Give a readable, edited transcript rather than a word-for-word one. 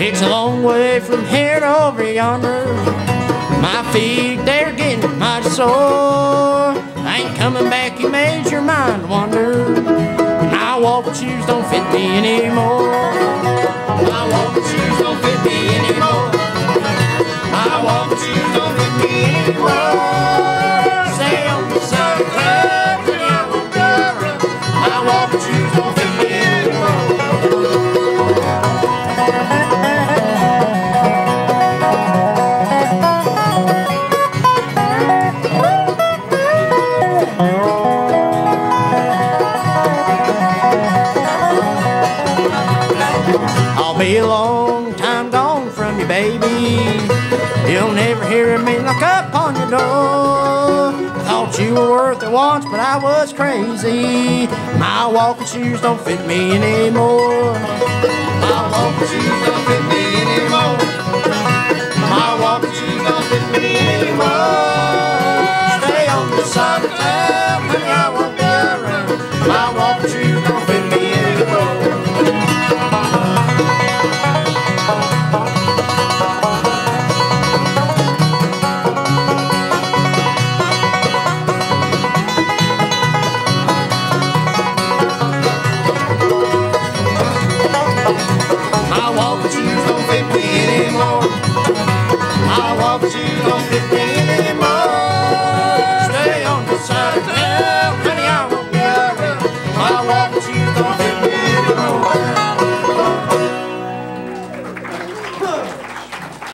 It's a long way from here to over yonder. My feet, they're getting mighty sore. I ain't coming back, you made your mind wander. My walking shoes don't fit me anymore. My walking shoes don't fit me anymore. My walking shoes don't fit me anymore. Stay on the side of the road. My walking shoes don't fit me anymore. A long time gone from you, baby. You'll never hear me knock up on your door. I thought you were worth it once, but I was crazy. My walking shoes don't fit me anymore. My walking shoes don't fit me anymore.